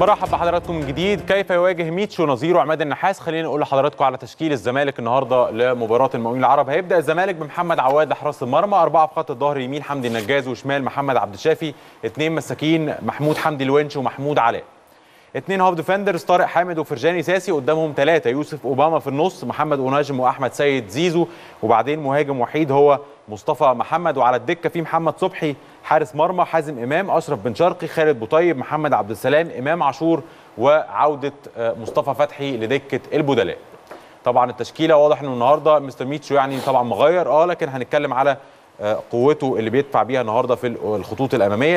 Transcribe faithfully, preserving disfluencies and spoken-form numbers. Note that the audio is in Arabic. برحب بحضراتكم من جديد. كيف يواجه ميتش ونظيره عماد النحاس؟ خلينا نقول لحضراتكم على تشكيل الزمالك النهارده لمباراه المقاولين العرب. هيبدا الزمالك بمحمد عواد لحراس المرمى، اربعه في خط الظهر يمين حمدي النجاز وشمال محمد عبد الشافي، اثنين مساكين محمود حمدي الونش ومحمود علاء، اثنين هاف ديفندرز طارق حامد وفرجاني ساسي، قدامهم ثلاثه يوسف اوباما في النص، محمد أوناجم واحمد سيد زيزو، وبعدين مهاجم وحيد هو مصطفى محمد، وعلى الدكه في محمد صبحي حارس مرمى، حازم امام، اشرف بن شرقي، خالد بوطيب، محمد عبد السلام، امام عاشور، وعوده مصطفى فتحي لدكه البدلاء. طبعا التشكيله واضح انه النهارده مستر ميتشو يعني طبعا مغير اه لكن هنتكلم على قوته اللي بيدفع بيها النهارده في الخطوط الاماميه.